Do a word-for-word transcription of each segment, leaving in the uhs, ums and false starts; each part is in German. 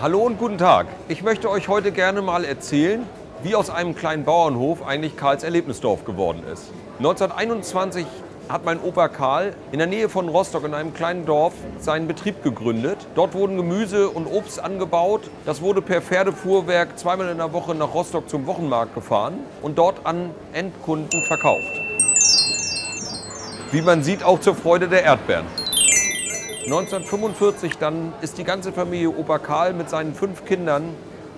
Hallo und guten Tag. Ich möchte euch heute gerne mal erzählen, wie aus einem kleinen Bauernhof eigentlich Karls Erlebnisdorf geworden ist. neunzehnhunderteinundzwanzig hat mein Opa Karl in der Nähe von Rostock in einem kleinen Dorf seinen Betrieb gegründet. Dort wurden Gemüse und Obst angebaut. Das wurde per Pferdefuhrwerk zweimal in der Woche nach Rostock zum Wochenmarkt gefahren und dort an Endkunden verkauft. Wie man sieht, auch zur Freude der Erdbeeren. neunzehnhundertfünfundvierzig dann ist die ganze Familie Opa Karl mit seinen fünf Kindern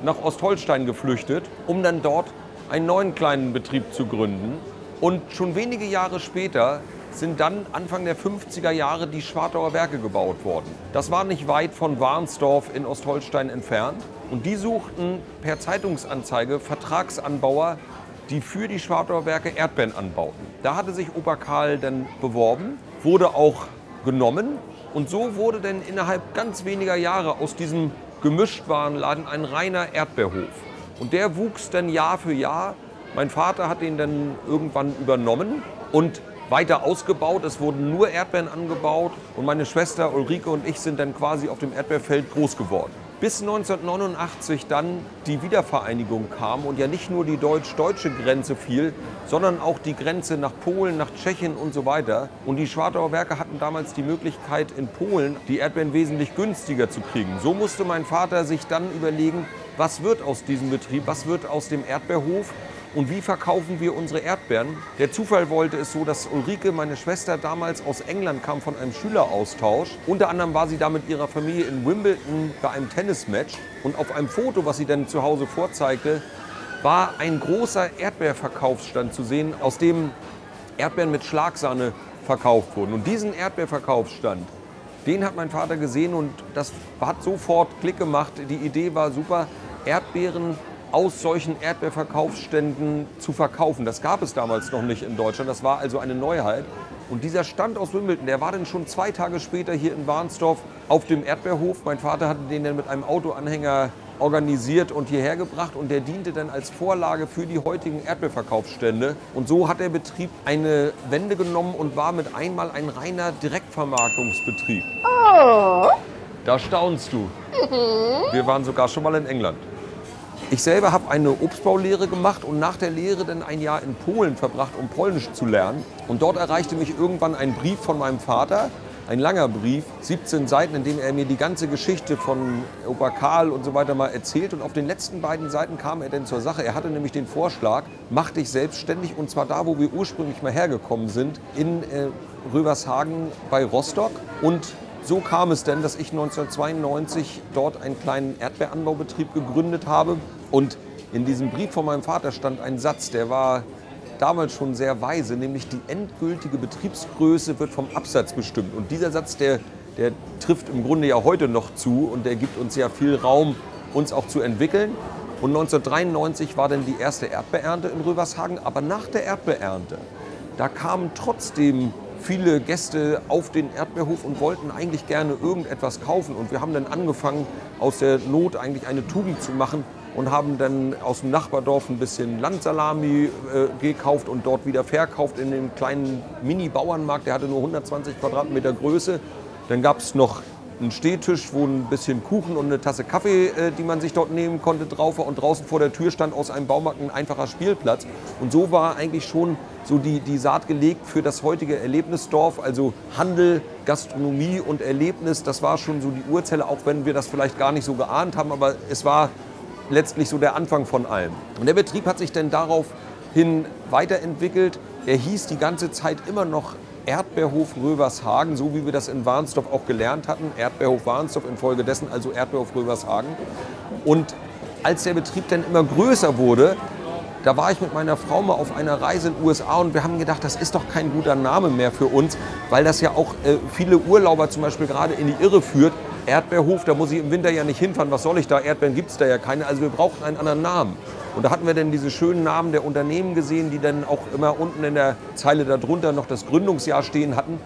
nach Ostholstein geflüchtet, um dann dort einen neuen kleinen Betrieb zu gründen. Und schon wenige Jahre später sind dann Anfang der fünfziger Jahre die Schwartauer Werke gebaut worden. Das war nicht weit von Warnsdorf in Ostholstein entfernt. Und die suchten per Zeitungsanzeige Vertragsanbauer, die für die Schwartauer Werke Erdbeeren anbauten. Da hatte sich Opa Karl dann beworben, wurde auch genommen. Und so wurde denn innerhalb ganz weniger Jahre aus diesem Gemischtwarenladen ein reiner Erdbeerhof. Und der wuchs dann Jahr für Jahr. Mein Vater hat ihn dann irgendwann übernommen und weiter ausgebaut. Es wurden nur Erdbeeren angebaut und meine Schwester Ulrike und ich sind dann quasi auf dem Erdbeerfeld groß geworden. Bis neunzehnhundertneunundachtzig dann die Wiedervereinigung kam und ja nicht nur die deutsch-deutsche Grenze fiel, sondern auch die Grenze nach Polen, nach Tschechien und so weiter. Und die Schwartauer Werke hatten damals die Möglichkeit, in Polen die Erdbeeren wesentlich günstiger zu kriegen. So musste mein Vater sich dann überlegen, was wird aus diesem Betrieb, was wird aus dem Erdbeerhof und wie verkaufen wir unsere Erdbeeren. Der Zufall wollte es so, dass Ulrike, meine Schwester, damals aus England kam von einem Schüleraustausch. Unter anderem war sie da mit ihrer Familie in Wimbledon bei einem Tennismatch und auf einem Foto, was sie dann zu Hause vorzeigte, war ein großer Erdbeerverkaufsstand zu sehen, aus dem Erdbeeren mit Schlagsahne verkauft wurden. Und diesen Erdbeerverkaufsstand, den hat mein Vater gesehen und das hat sofort Klick gemacht. Die Idee war super, Erdbeeren aus solchen Erdbeerverkaufsständen zu verkaufen. Das gab es damals noch nicht in Deutschland, das war also eine Neuheit. Und dieser Stand aus Wimbledon, der war dann schon zwei Tage später hier in Warnsdorf auf dem Erdbeerhof. Mein Vater hatte den dann mit einem Autoanhänger organisiert und hierher gebracht und der diente dann als Vorlage für die heutigen Erdbeerverkaufsstände. Und so hat der Betrieb eine Wende genommen und war mit einmal ein reiner Direktvermarktungsbetrieb. Oh. Da staunst du. Mhm. Wir waren sogar schon mal in England. Ich selber habe eine Obstbaulehre gemacht und nach der Lehre dann ein Jahr in Polen verbracht, um Polnisch zu lernen. Und dort erreichte mich irgendwann ein Brief von meinem Vater, ein langer Brief, siebzehn Seiten, in dem er mir die ganze Geschichte von Opa Karl und so weiter mal erzählt. Und auf den letzten beiden Seiten kam er dann zur Sache. Er hatte nämlich den Vorschlag, mach dich selbstständig und zwar da, wo wir ursprünglich mal hergekommen sind, in äh, Rövershagen bei Rostock. Und so kam es denn, dass ich neunzehnhundertzweiundneunzig dort einen kleinen Erdbeeranbaubetrieb gegründet habe. Und in diesem Brief von meinem Vater stand ein Satz, der war damals schon sehr weise, nämlich die endgültige Betriebsgröße wird vom Absatz bestimmt. Und dieser Satz, der, der trifft im Grunde ja heute noch zu und der gibt uns ja viel Raum, uns auch zu entwickeln. Und neunzehnhundertdreiundneunzig war dann die erste Erdbeerernte in Rövershagen. Aber nach der Erdbeerernte, da kamen trotzdem viele Gäste auf den Erdbeerhof und wollten eigentlich gerne irgendetwas kaufen. Und wir haben dann angefangen, aus der Not eigentlich eine Tugend zu machen und haben dann aus dem Nachbardorf ein bisschen Landsalami äh, gekauft und dort wieder verkauft in dem kleinen Mini-Bauernmarkt. Der hatte nur hundertzwanzig Quadratmeter Größe. Dann gab es noch einen Stehtisch, wo ein bisschen Kuchen und eine Tasse Kaffee, äh, die man sich dort nehmen konnte, drauf war. Und draußen vor der Tür stand aus einem Baumarkt ein einfacher Spielplatz. Und so war eigentlich schon so die, die Saat gelegt für das heutige Erlebnisdorf, also Handel, Gastronomie und Erlebnis. Das war schon so die Urzelle, auch wenn wir das vielleicht gar nicht so geahnt haben, aber es war letztlich so der Anfang von allem. Und der Betrieb hat sich dann daraufhin weiterentwickelt. Er hieß die ganze Zeit immer noch Erdbeerhof Rövershagen, so wie wir das in Warnsdorf auch gelernt hatten. Erdbeerhof Warnsdorf, infolgedessen also Erdbeerhof Rövershagen. Und als der Betrieb dann immer größer wurde, da war ich mit meiner Frau mal auf einer Reise in den U S A und wir haben gedacht, das ist doch kein guter Name mehr für uns, weil das ja auch äh, viele Urlauber zum Beispiel gerade in die Irre führt. Erdbeerhof, da muss ich im Winter ja nicht hinfahren, was soll ich da, Erdbeeren gibt es da ja keine, also wir brauchten einen anderen Namen. Und da hatten wir dann diese schönen Namen der Unternehmen gesehen, die dann auch immer unten in der Zeile darunter noch das Gründungsjahr stehen hatten.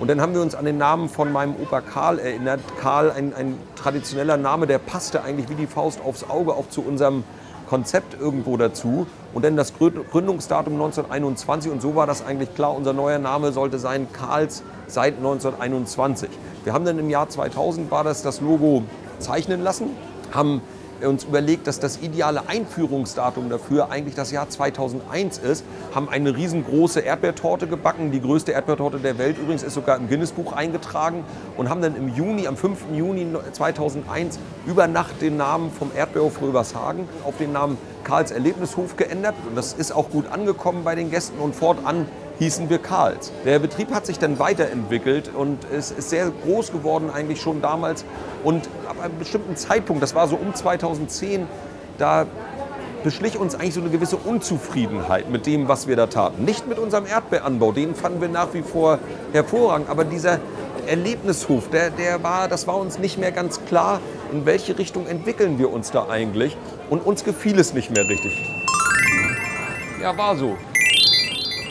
Und dann haben wir uns an den Namen von meinem Opa Karl erinnert. Karl, ein, ein traditioneller Name, der passte eigentlich wie die Faust aufs Auge auch zu unserem Konzept irgendwo dazu. Und dann das Gründungsdatum neunzehnhunderteinundzwanzig und so war das eigentlich klar, unser neuer Name sollte sein Karls seit neunzehnhunderteinundzwanzig. Wir haben dann im Jahr zweitausend war das das Logo zeichnen lassen haben uns überlegt, dass das ideale Einführungsdatum dafür eigentlich das Jahr zweitausendeins ist, haben eine riesengroße Erdbeertorte gebacken, die größte Erdbeertorte der Welt übrigens, ist sogar im Guinness-Buch eingetragen, und haben dann im Juni, am fünften Juni zweitausendeins über Nacht den Namen vom Erdbeerhof Rövershagen auf den Namen Karls Erlebnishof geändert, und das ist auch gut angekommen bei den Gästen, und fortan hießen wir Karls. Der Betrieb hat sich dann weiterentwickelt und es ist sehr groß geworden eigentlich schon damals, und ab einem bestimmten Zeitpunkt, das war so um zweitausendzehn, da beschlich uns eigentlich so eine gewisse Unzufriedenheit mit dem, was wir da taten. Nicht mit unserem Erdbeeranbau, den fanden wir nach wie vor hervorragend, aber dieser Erlebnishof, der, der war, das war uns nicht mehr ganz klar, in welche Richtung entwickeln wir uns da eigentlich, und uns gefiel es nicht mehr richtig. Ja, war so.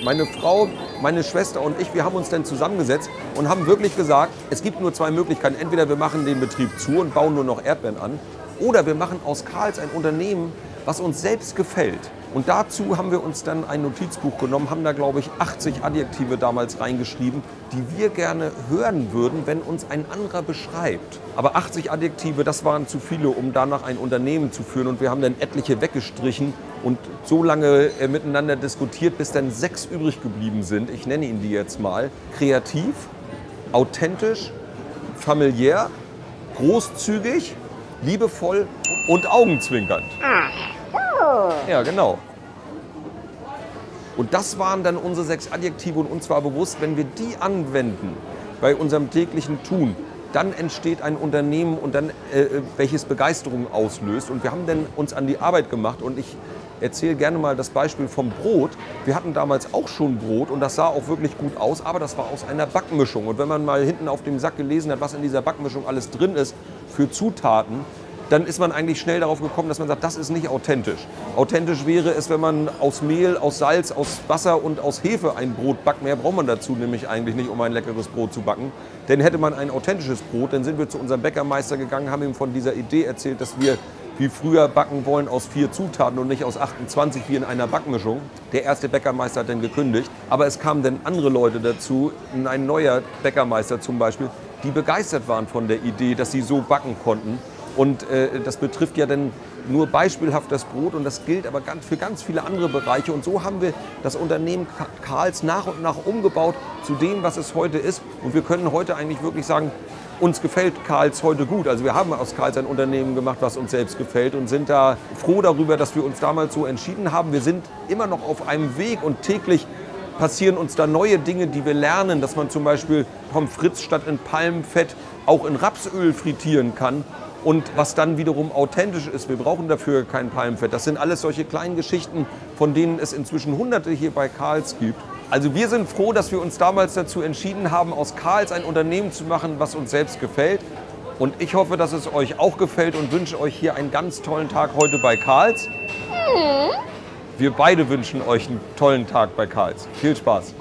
Meine Frau, meine Schwester und ich, wir haben uns dann zusammengesetzt und haben wirklich gesagt, es gibt nur zwei Möglichkeiten. Entweder wir machen den Betrieb zu und bauen nur noch Erdbeeren an, oder wir machen aus Karls ein Unternehmen, was uns selbst gefällt. Und dazu haben wir uns dann ein Notizbuch genommen, haben da, glaube ich, achtzig Adjektive damals reingeschrieben, die wir gerne hören würden, wenn uns ein anderer beschreibt. Aber achtzig Adjektive, das waren zu viele, um danach ein Unternehmen zu führen. Und wir haben dann etliche weggestrichen und so lange miteinander diskutiert, bis dann sechs übrig geblieben sind. Ich nenne ihn die jetzt mal. Kreativ, authentisch, familiär, großzügig, liebevoll und augenzwinkernd. Ja, genau. Und das waren dann unsere sechs Adjektive, und uns war bewusst, wenn wir die anwenden bei unserem täglichen Tun, dann entsteht ein Unternehmen, und dann, äh, welches Begeisterung auslöst. Und wir haben dann uns an die Arbeit gemacht, und ich erzähle gerne mal das Beispiel vom Brot. Wir hatten damals auch schon Brot, und das sah auch wirklich gut aus, aber das war aus einer Backmischung. Und wenn man mal hinten auf dem Sack gelesen hat, was in dieser Backmischung alles drin ist für Zutaten, dann ist man eigentlich schnell darauf gekommen, dass man sagt, das ist nicht authentisch. Authentisch wäre es, wenn man aus Mehl, aus Salz, aus Wasser und aus Hefe ein Brot backt. Mehr braucht man dazu nämlich eigentlich nicht, um ein leckeres Brot zu backen. Denn hätte man ein authentisches Brot, dann sind wir zu unserem Bäckermeister gegangen, haben ihm von dieser Idee erzählt, dass wir wie früher backen wollen aus vier Zutaten und nicht aus achtundzwanzig wie in einer Backmischung. Der erste Bäckermeister hat dann gekündigt, aber es kamen dann andere Leute dazu, ein neuer Bäckermeister zum Beispiel, die begeistert waren von der Idee, dass sie so backen konnten. Und äh, das betrifft ja dann nur beispielhaft das Brot, und das gilt aber ganz, für ganz viele andere Bereiche. Und so haben wir das Unternehmen Karls nach und nach umgebaut zu dem, was es heute ist. Und wir können heute eigentlich wirklich sagen, uns gefällt Karls heute gut. Also wir haben aus Karls ein Unternehmen gemacht, was uns selbst gefällt, und sind da froh darüber, dass wir uns damals so entschieden haben. Wir sind immer noch auf einem Weg, und täglich passieren uns da neue Dinge, die wir lernen, dass man zum Beispiel Pommes frites statt in Palmfett auch in Rapsöl frittieren kann. Und was dann wiederum authentisch ist, wir brauchen dafür kein Palmfett. Das sind alles solche kleinen Geschichten, von denen es inzwischen hunderte hier bei Karls gibt. Also wir sind froh, dass wir uns damals dazu entschieden haben, aus Karls ein Unternehmen zu machen, was uns selbst gefällt. Und ich hoffe, dass es euch auch gefällt, und wünsche euch hier einen ganz tollen Tag heute bei Karls. Wir beide wünschen euch einen tollen Tag bei Karls. Viel Spaß.